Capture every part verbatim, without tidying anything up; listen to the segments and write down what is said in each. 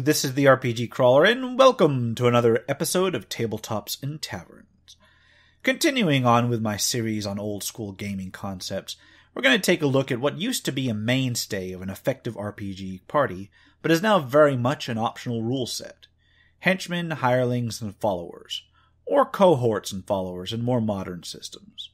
to This is the R P G Crawler, and welcome to another episode of Tabletops and Taverns. Continuing on with my series on old school gaming concepts, we're going to take a look at what used to be a mainstay of an effective R P G party, but is now very much an optional rule set. Henchmen, hirelings, and followers, or cohorts and followers in more modern systems.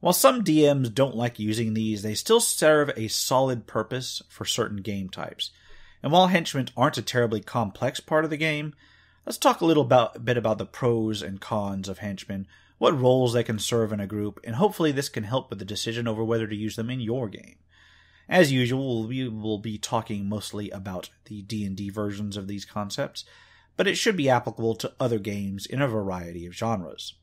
While some D Ms don't like using these, they still serve a solid purpose for certain game types. And while henchmen aren't a terribly complex part of the game, let's talk a little about, a bit about the pros and cons of henchmen, what roles they can serve in a group, and hopefully this can help with the decision over whether to use them in your game. As usual, we will be talking mostly about the D and D versions of these concepts, but it should be applicable to other games in a variety of genres.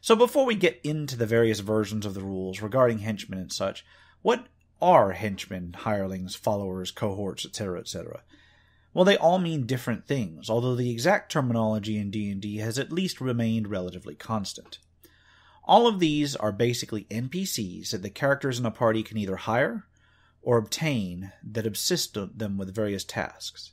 So before we get into the various versions of the rules regarding henchmen and such, what are henchmen, hirelings, followers, cohorts, et cetera, et cetera? Well, they all mean different things, although the exact terminology in D and D has at least remained relatively constant. All of these are basically N P Cs that the characters in a party can either hire or obtain that assist them with various tasks.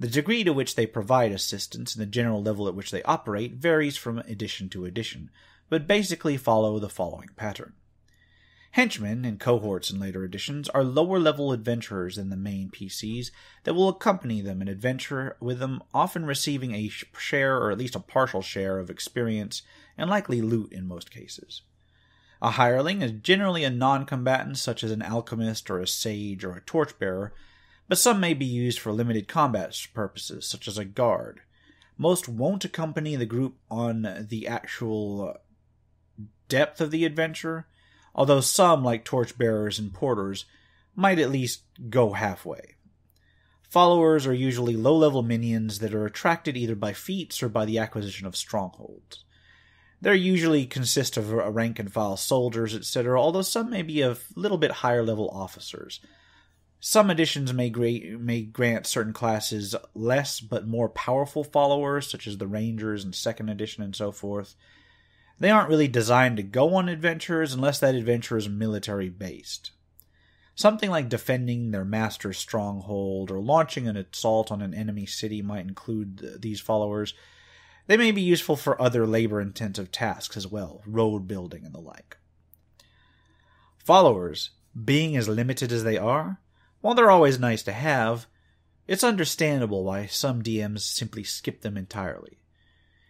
The degree to which they provide assistance and the general level at which they operate varies from edition to edition, but basically follow the following pattern. Henchmen, and cohorts in later editions, are lower-level adventurers than the main P Cs that will accompany them and adventure with them, often receiving a share or at least a partial share of experience and likely loot in most cases. A hireling is generally a non-combatant such as an alchemist or a sage or a torchbearer, but some may be used for limited combat purposes, such as a guard. Most won't accompany the group on the actual depth of the adventure, although some, like torchbearers and porters, might at least go halfway. Followers are usually low-level minions that are attracted either by feats or by the acquisition of strongholds. They usually consist of rank-and-file soldiers, et cetera, although some may be a little bit higher-level officers. Some editions may may grant certain classes less but more powerful followers, such as the Rangers in second edition and so forth. They aren't really designed to go on adventures unless that adventure is military-based. Something like defending their master's stronghold or launching an assault on an enemy city might include these followers. They may be useful for other labor-intensive tasks as well, road building and the like. Followers, being as limited as they are, while they're always nice to have, it's understandable why some D Ms simply skip them entirely.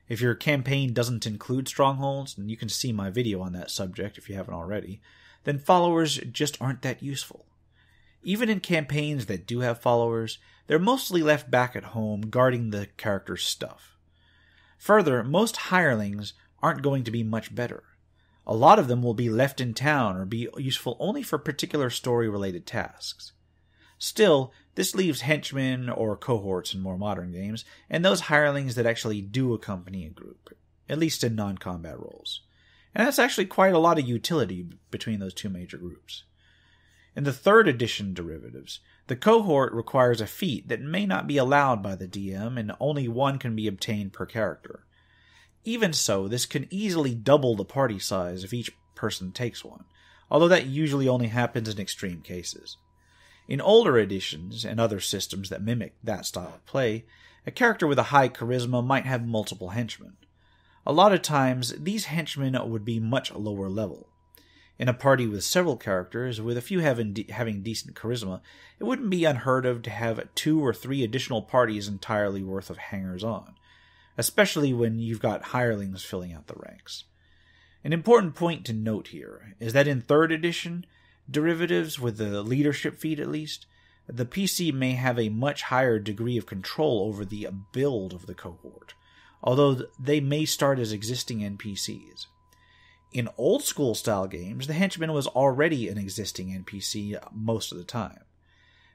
If your campaign doesn't include strongholds, and you can see my video on that subject if you haven't already, then followers just aren't that useful. Even in campaigns that do have followers, they're mostly left back at home guarding the character's stuff. Further, most hirelings aren't going to be much better. A lot of them will be left in town or be useful only for particular story-related tasks. Still, this leaves henchmen or cohorts in more modern games, and those hirelings that actually do accompany a group, at least in non-combat roles. And that's actually quite a lot of utility between those two major groups. In the third edition derivatives, the cohort requires a feat that may not be allowed by the D M, and only one can be obtained per character. Even so, this can easily double the party size if each person takes one, although that usually only happens in extreme cases. In older editions and other systems that mimic that style of play, a character with a high charisma might have multiple henchmen. A lot of times, these henchmen would be much lower level. In a party with several characters, with a few having, de having decent charisma, it wouldn't be unheard of to have two or three additional parties entirely worth of hangers-on, especially when you've got hirelings filling out the ranks. An important point to note here is that in third edition derivatives, with the leadership feat at least, the P C may have a much higher degree of control over the build of the cohort, although they may start as existing N P Cs. In old-school style games, the henchman was already an existing N P C most of the time,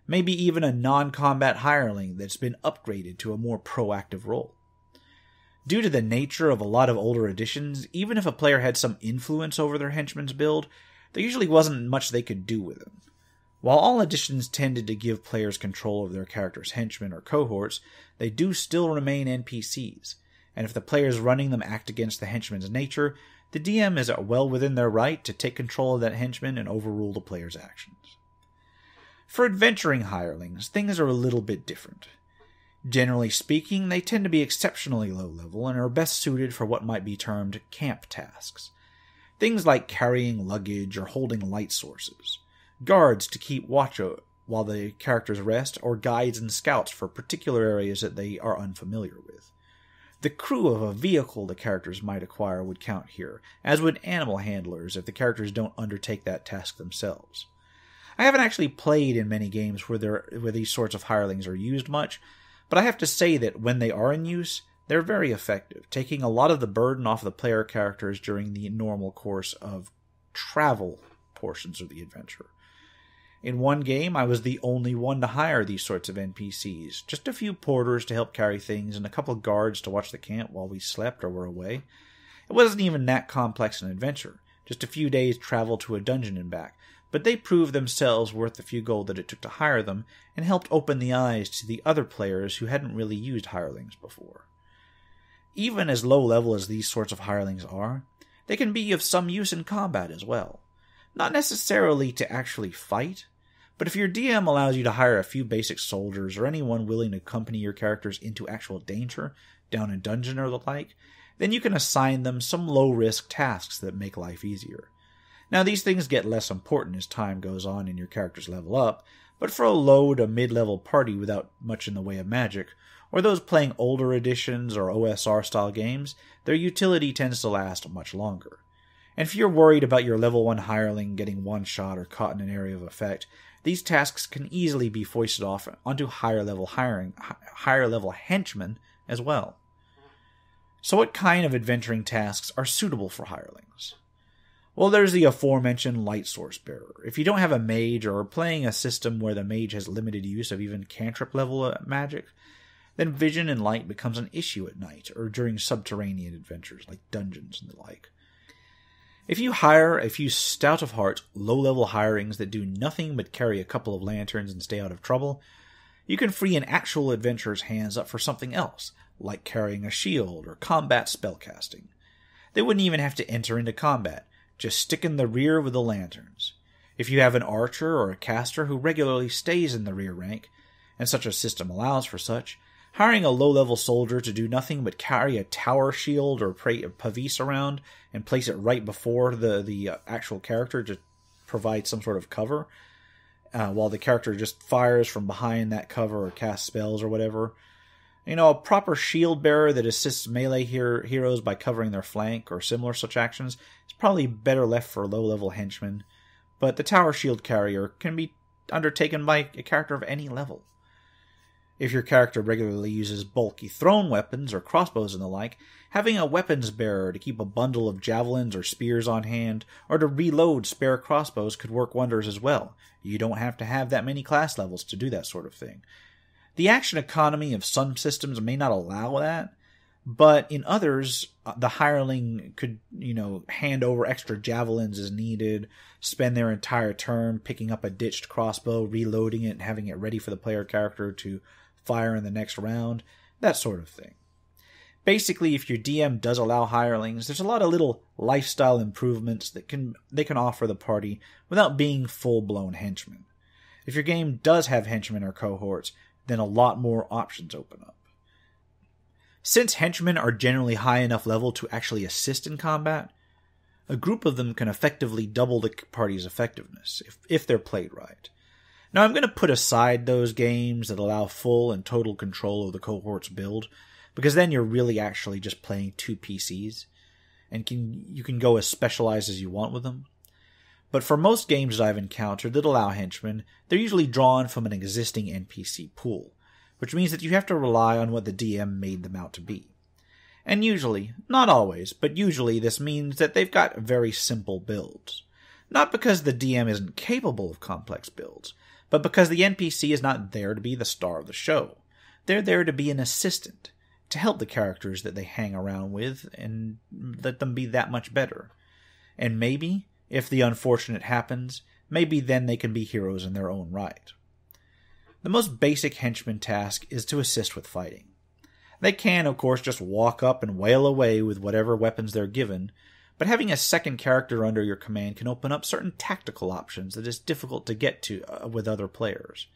maybe even a non-combat hireling that's been upgraded to a more proactive role. Due to the nature of a lot of older editions, even if a player had some influence over their henchman's build, there usually wasn't much they could do with them. While all editions tended to give players control over their character's henchmen or cohorts, they do still remain N P Cs, and if the players running them act against the henchman's nature, the D M is well within their right to take control of that henchman and overrule the player's actions. For adventuring hirelings, things are a little bit different. Generally speaking, they tend to be exceptionally low level and are best suited for what might be termed camp tasks. Things like carrying luggage or holding light sources, guards to keep watch while the characters rest, or guides and scouts for particular areas that they are unfamiliar with. The crew of a vehicle the characters might acquire would count here, as would animal handlers if the characters don't undertake that task themselves. I haven't actually played in many games where, there, where these sorts of hirelings are used much, but I have to say that when they are in use, they're very effective, taking a lot of the burden off the player characters during the normal course of travel portions of the adventure. In one game, I was the only one to hire these sorts of N P Cs, just a few porters to help carry things and a couple of guards to watch the camp while we slept or were away. It wasn't even that complex an adventure, just a few days travel to a dungeon and back, but they proved themselves worth the few gold that it took to hire them and helped open the eyes to the other players who hadn't really used hirelings before. Even as low level as these sorts of hirelings are, they can be of some use in combat as well. Not necessarily to actually fight, but if your D M allows you to hire a few basic soldiers or anyone willing to accompany your characters into actual danger, down a dungeon or the like, then you can assign them some low-risk tasks that make life easier. Now, these things get less important as time goes on and your characters level up, but for a low to mid-level party without much in the way of magic, or those playing older editions or O S R-style games, their utility tends to last much longer. And if you're worried about your level one hireling getting one-shot or caught in an area of effect, these tasks can easily be foisted off onto higher-level hiring, higher-level henchmen as well. So what kind of adventuring tasks are suitable for hirelings? Well, there's the aforementioned light source bearer. If you don't have a mage or are playing a system where the mage has limited use of even cantrip-level magic, then vision and light becomes an issue at night or during subterranean adventures like dungeons and the like. If you hire a few stout-of-heart, low-level hirelings that do nothing but carry a couple of lanterns and stay out of trouble, you can free an actual adventurer's hands up for something else, like carrying a shield or combat spellcasting. They wouldn't even have to enter into combat, just stick in the rear with the lanterns. If you have an archer or a caster who regularly stays in the rear rank, and such a system allows for such, hiring a low-level soldier to do nothing but carry a tower shield or pavise around and place it right before the, the actual character to provide some sort of cover, uh, while the character just fires from behind that cover or casts spells or whatever. You know, a proper shield bearer that assists melee her heroes by covering their flank or similar such actions is probably better left for low-level henchmen, but the tower shield carrier can be undertaken by a character of any level. If your character regularly uses bulky thrown weapons or crossbows and the like, having a weapons bearer to keep a bundle of javelins or spears on hand, or to reload spare crossbows could work wonders as well. You don't have to have that many class levels to do that sort of thing. The action economy of some systems may not allow that, but in others, the hireling could, you know, hand over extra javelins as needed, spend their entire turn picking up a ditched crossbow, reloading it, and having it ready for the player character to fire in the next round, that sort of thing. Basically, if your D M does allow hirelings, there's a lot of little lifestyle improvements that can they can offer the party without being full-blown henchmen. If your game does have henchmen or cohorts, then a lot more options open up. Since henchmen are generally high enough level to actually assist in combat, a group of them can effectively double the party's effectiveness, if, if they're played right. Now, I'm going to put aside those games that allow full and total control of the cohort's build, because then you're really actually just playing two P Cs, and can you can go as specialized as you want with them. But for most games that I've encountered that allow henchmen, they're usually drawn from an existing N P C pool, which means that you have to rely on what the D M made them out to be. And usually, not always, but usually this means that they've got very simple builds. Not because the D M isn't capable of complex builds, but because the N P C is not there to be the star of the show. They're there to be an assistant, to help the characters that they hang around with and let them be that much better. And maybe, if the unfortunate happens, maybe then they can be heroes in their own right. The most basic henchman task is to assist with fighting. They can, of course, just walk up and wail away with whatever weapons they're given, but having a second character under your command can open up certain tactical options that is difficult to get to uh, with other players.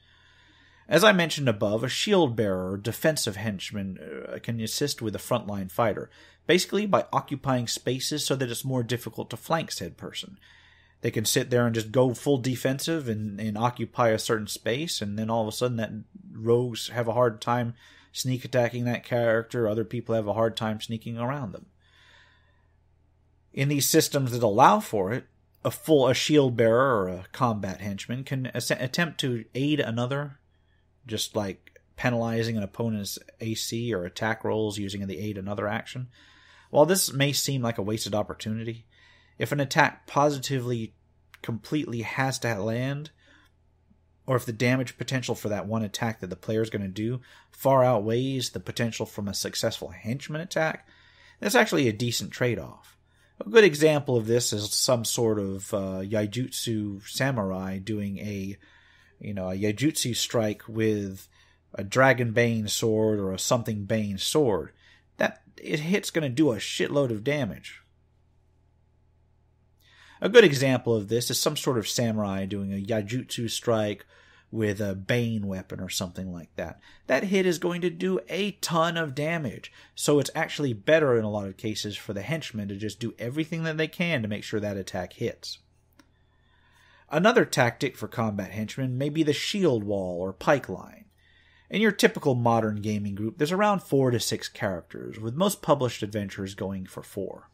As I mentioned above, a shield bearer or defensive henchman uh, can assist with a frontline fighter, basically by occupying spaces so that it's more difficult to flank said person. They can sit there and just go full defensive and, and occupy a certain space, and then all of a sudden that rogues have a hard time sneak attacking that character, other people have a hard time sneaking around them. In these systems that allow for it, a full a shield bearer or a combat henchman can as- attempt to aid another, just like penalizing an opponent's A C or attack rolls using the aid another action. While this may seem like a wasted opportunity, if an attack positively completely has to land, or if the damage potential for that one attack that the player is going to do far outweighs the potential from a successful henchman attack, that's actually a decent trade-off. A good example of this is some sort of uh, Yaijutsu samurai doing a you know, a Yaijutsu strike with a Dragon Bane sword or a something Bane sword. That it hit's going to do a shitload of damage. A good example of this is some sort of samurai doing a Yaijutsu strike with a Bane weapon or something like that. That hit is going to do a ton of damage, so it's actually better in a lot of cases for the henchmen to just do everything that they can to make sure that attack hits. Another tactic for combat henchmen may be the shield wall or pike line. In your typical modern gaming group, there's around four to six characters, with most published adventures going for four.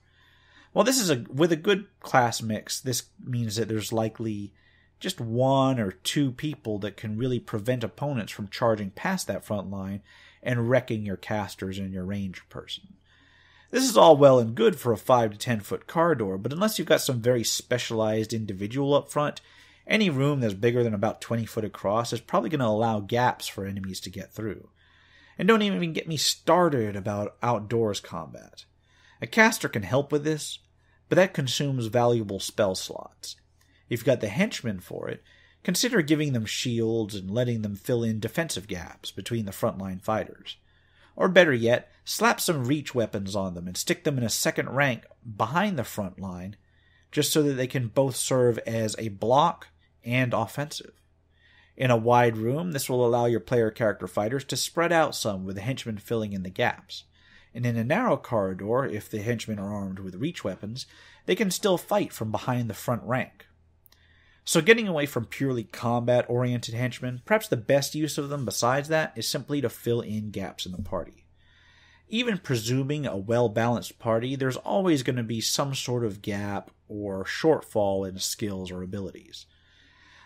Well, this is a with a good class mix, this means that there's likely just one or two people that can really prevent opponents from charging past that front line and wrecking your casters and your ranged person. This is all well and good for a five to ten foot corridor, but unless you've got some very specialized individual up front, any room that's bigger than about twenty foot across is probably going to allow gaps for enemies to get through. And don't even get me started about outdoors combat. A caster can help with this, but that consumes valuable spell slots. If you've got the henchmen for it, consider giving them shields and letting them fill in defensive gaps between the frontline fighters. Or better yet, slap some reach weapons on them and stick them in a second rank behind the front line, just so that they can both serve as a block and offensive. In a wide room, this will allow your player character fighters to spread out some with the henchmen filling in the gaps. And in a narrow corridor, if the henchmen are armed with reach weapons, they can still fight from behind the front rank. So getting away from purely combat-oriented henchmen, perhaps the best use of them besides that is simply to fill in gaps in the party. Even presuming a well-balanced party, there's always going to be some sort of gap or shortfall in skills or abilities.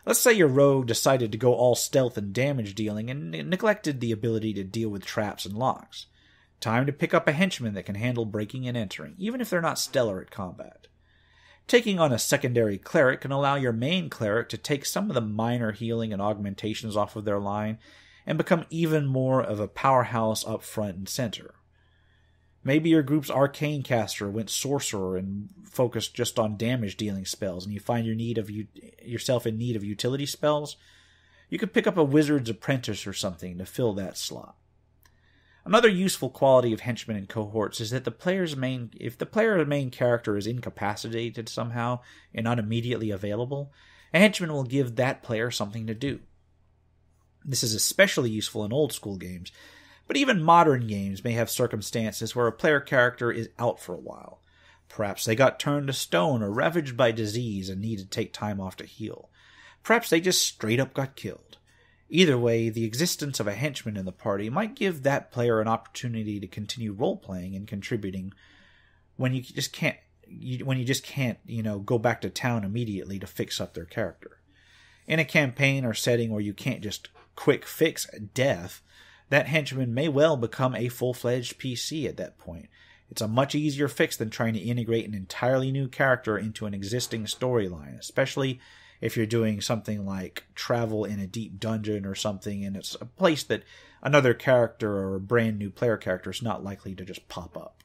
Let's say your rogue decided to go all stealth and damage dealing and neglected the ability to deal with traps and locks. Time to pick up a henchman that can handle breaking and entering, even if they're not stellar at combat. Taking on a secondary cleric can allow your main cleric to take some of the minor healing and augmentations off of their line and become even more of a powerhouse up front and center. Maybe your group's arcane caster went sorcerer and focused just on damage dealing spells, and you find your need of u- yourself in need of utility spells. You could pick up a wizard's apprentice or something to fill that slot. Another useful quality of henchmen and cohorts is that the player's main, if the player's main character is incapacitated somehow and not immediately available, a henchman will give that player something to do. This is especially useful in old school games, but even modern games may have circumstances where a player character is out for a while. Perhaps they got turned to stone or ravaged by disease and need to take time off to heal. Perhaps they just straight up got killed. Either way, the existence of a henchman in the party might give that player an opportunity to continue role-playing and contributing when you just can't, you, when you just can't, you know, go back to town immediately to fix up their character. In a campaign or setting where you can't just quick fix death, that henchman may well become a full-fledged P C at that point. It's a much easier fix than trying to integrate an entirely new character into an existing storyline, especially if you're doing something like travel in a deep dungeon or something, and it's a place that another character or a brand new player character is not likely to just pop up.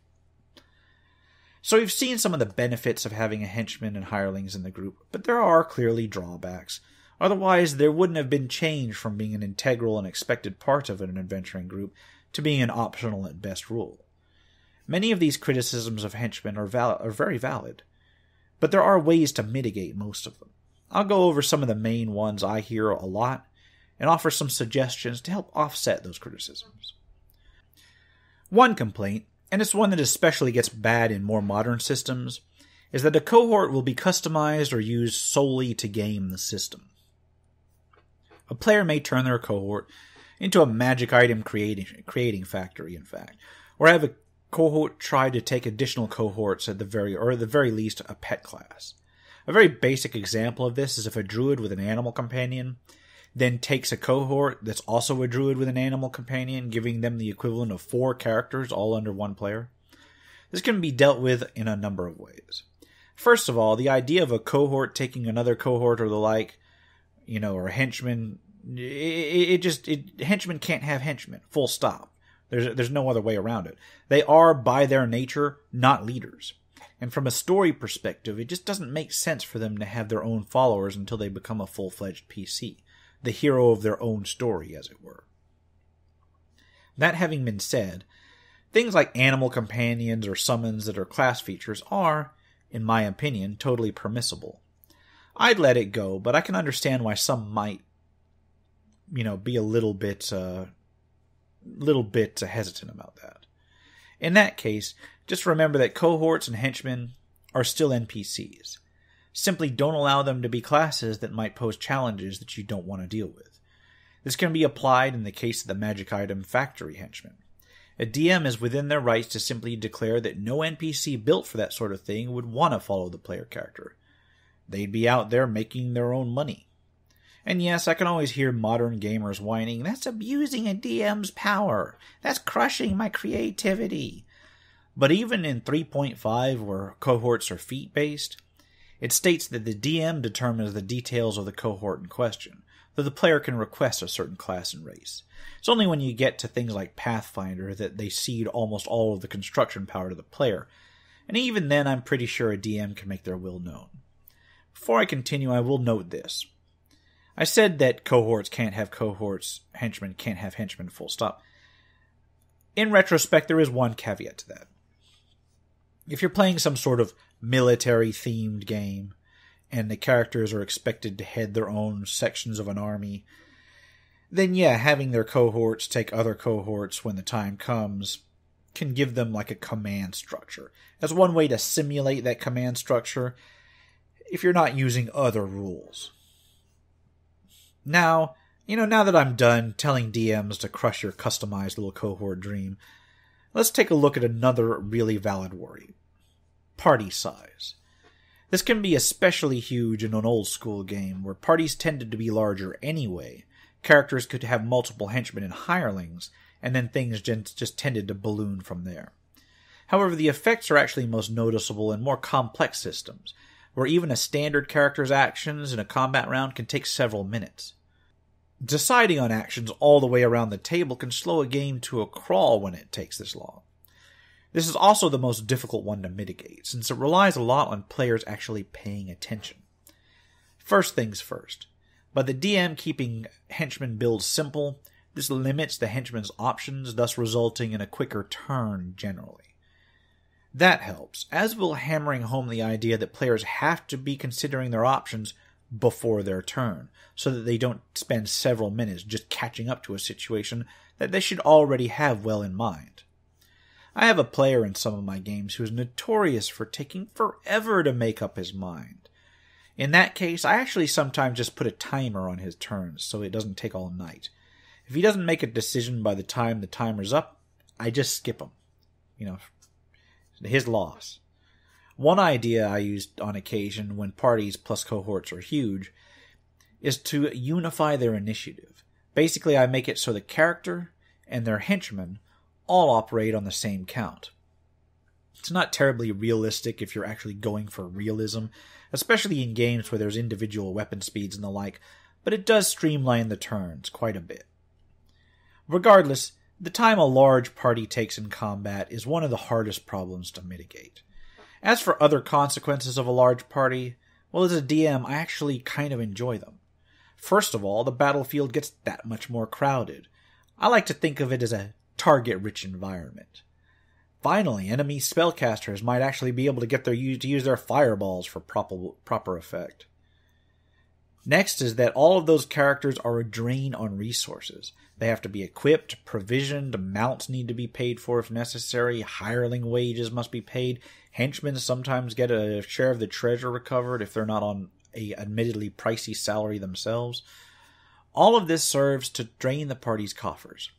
So we've seen some of the benefits of having a henchman and hirelings in the group, but there are clearly drawbacks. Otherwise, there wouldn't have been change from being an integral and expected part of an adventuring group to being an optional at best rule. Many of these criticisms of henchmen are, val- are very valid, but there are ways to mitigate most of them. I'll go over some of the main ones I hear a lot, and offer some suggestions to help offset those criticisms. One complaint, and it's one that especially gets bad in more modern systems, is that a cohort will be customized or used solely to game the system. A player may turn their cohort into a magic item creating, creating factory, in fact, or have a cohort try to take additional cohorts at the very, or at the very least, a pet class. A very basic example of this is if a druid with an animal companion then takes a cohort that's also a druid with an animal companion, giving them the equivalent of four characters all under one player. This can be dealt with in a number of ways. First of all, the idea of a cohort taking another cohort or the like, you know, or a henchman, it, it just, it, henchmen can't have henchmen, full stop. There's, there's no other way around it. They are, by their nature, not leaders. And from a story perspective, it just doesn't make sense for them to have their own followers until they become a full-fledged P C, the hero of their own story, as it were. That having been said, things like animal companions or summons that are class features are, in my opinion, totally permissible. I'd let it go, but I can understand why some might, you know, be a little bit... Uh, little bit hesitant about that. In that case, just remember that cohorts and henchmen are still N P Cs. Simply don't allow them to be classes that might pose challenges that you don't want to deal with. This can be applied in the case of the magic item factory henchman. A D M is within their rights to simply declare that no N P C built for that sort of thing would want to follow the player character. They'd be out there making their own money. And yes, I can always hear modern gamers whining, that's abusing a D M's power. That's crushing my creativity. But even in three point five, where cohorts are feat-based, it states that the D M determines the details of the cohort in question, though the player can request a certain class and race. It's only when you get to things like Pathfinder that they cede almost all of the construction power to the player. And even then, I'm pretty sure a D M can make their will known. Before I continue, I will note this. I said that cohorts can't have cohorts, henchmen can't have henchmen, full stop. In retrospect, there is one caveat to that. If you're playing some sort of military-themed game, and the characters are expected to head their own sections of an army, then yeah, having their cohorts take other cohorts when the time comes can give them like a command structure. That's one way to simulate that command structure if you're not using other rules. Now, you know, now that I'm done telling D Ms to crush your customized little cohort dream, let's take a look at another really valid worry. Party size. This can be especially huge in an old-school game, where parties tended to be larger anyway, characters could have multiple henchmen and hirelings, and then things just tended to balloon from there. However, the effects are actually most noticeable in more complex systems, where even a standard character's actions in a combat round can take several minutes. Deciding on actions all the way around the table can slow a game to a crawl when it takes this long. This is also the most difficult one to mitigate, since it relies a lot on players actually paying attention. First things first. By the D M keeping henchmen builds simple, this limits the henchman's options, thus resulting in a quicker turn generally. That helps, as will hammering home the idea that players have to be considering their options before their turn, so that they don't spend several minutes just catching up to a situation that they should already have well in mind. I have a player in some of my games who is notorious for taking forever to make up his mind. In that case, I actually sometimes just put a timer on his turns so it doesn't take all night. If he doesn't make a decision by the time the timer's up, I just skip him. You know, his loss. One idea I used on occasion when parties plus cohorts are huge is to unify their initiative. Basically, I make it so the character and their henchmen all operate on the same count. It's not terribly realistic if you're actually going for realism, especially in games where there's individual weapon speeds and the like, but it does streamline the turns quite a bit. Regardless, the time a large party takes in combat is one of the hardest problems to mitigate. As for other consequences of a large party, well, as a D M, I actually kind of enjoy them. First of all, the battlefield gets that much more crowded. I like to think of it as a target-rich environment. Finally, enemy spellcasters might actually be able to get their to use their fireballs for proper, proper effect. Next is that all of those characters are a drain on resources. They have to be equipped, provisioned, mounts need to be paid for if necessary, hireling wages must be paid, henchmen sometimes get a share of the treasure recovered if they're not on a admittedly pricey salary themselves. All of this serves to drain the party's coffers.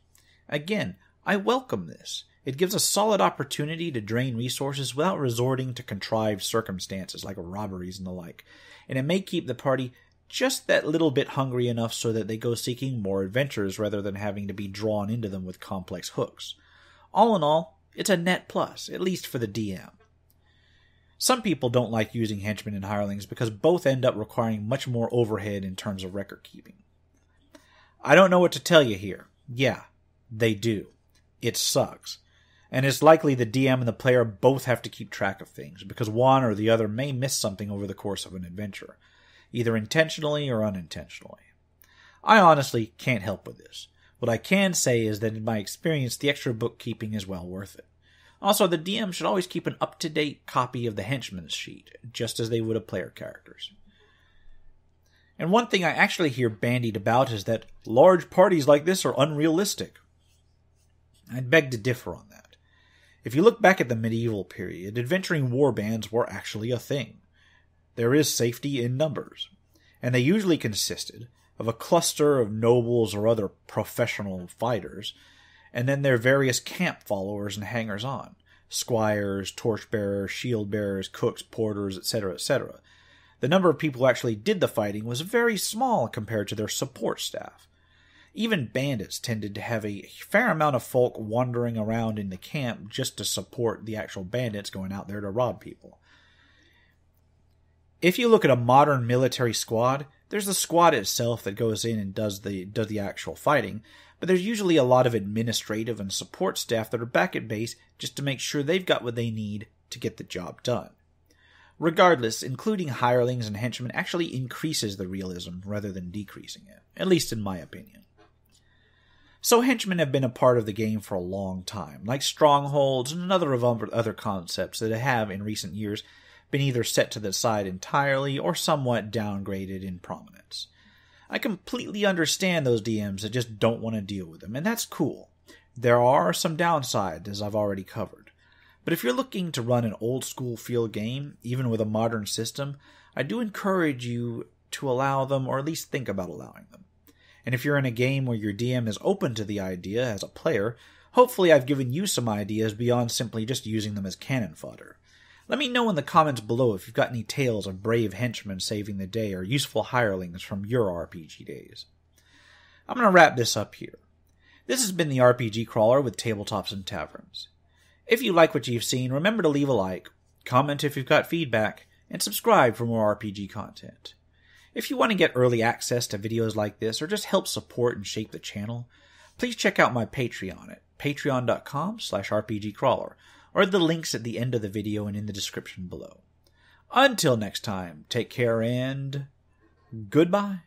Again, I welcome this. It gives a solid opportunity to drain resources without resorting to contrived circumstances like robberies and the like, and it may keep the party just that little bit hungry enough so that they go seeking more adventures rather than having to be drawn into them with complex hooks. All in all, it's a net plus, at least for the D M. Some people don't like using henchmen and hirelings because both end up requiring much more overhead in terms of record keeping. I don't know what to tell you here. Yeah, they do. It sucks. And it's likely the D M and the player both have to keep track of things because one or the other may miss something over the course of an adventure, either intentionally or unintentionally. I honestly can't help with this. What I can say is that in my experience, the extra bookkeeping is well worth it. Also, the D M should always keep an up-to-date copy of the henchman's sheet, just as they would of player characters. And one thing I actually hear bandied about is that large parties like this are unrealistic. I'd beg to differ on that. If you look back at the medieval period, adventuring warbands were actually a thing. There is safety in numbers, and they usually consisted of a cluster of nobles or other professional fighters, and then their various camp followers and hangers-on, squires, torchbearers, shield-bearers, cooks, porters, et cetera, et cetera. The number of people who actually did the fighting was very small compared to their support staff. Even bandits tended to have a fair amount of folk wandering around in the camp just to support the actual bandits going out there to rob people. If you look at a modern military squad, there's the squad itself that goes in and does the does the actual fighting, but there's usually a lot of administrative and support staff that are back at base just to make sure they've got what they need to get the job done. Regardless, including hirelings and henchmen actually increases the realism rather than decreasing it, at least in my opinion. So henchmen have been a part of the game for a long time, like strongholds and another of other concepts that have in recent years been either set to the side entirely or somewhat downgraded in prominence. I completely understand those D Ms that just don't want to deal with them, and that's cool. There are some downsides, as I've already covered. But if you're looking to run an old-school field game, even with a modern system, I do encourage you to allow them, or at least think about allowing them. And if you're in a game where your D M is open to the idea as a player, hopefully I've given you some ideas beyond simply just using them as cannon fodder. Let me know in the comments below if you've got any tales of brave henchmen saving the day or useful hirelings from your R P G days. I'm going to wrap this up here. This has been the R P G Crawler with Tabletops and Taverns. If you like what you've seen, remember to leave a like, comment if you've got feedback, and subscribe for more R P G content. If you want to get early access to videos like this or just help support and shape the channel, please check out my Patreon at patreon dot com slash R P G Crawler. Or the links at the end of the video and in the description below. Until next time, take care and goodbye.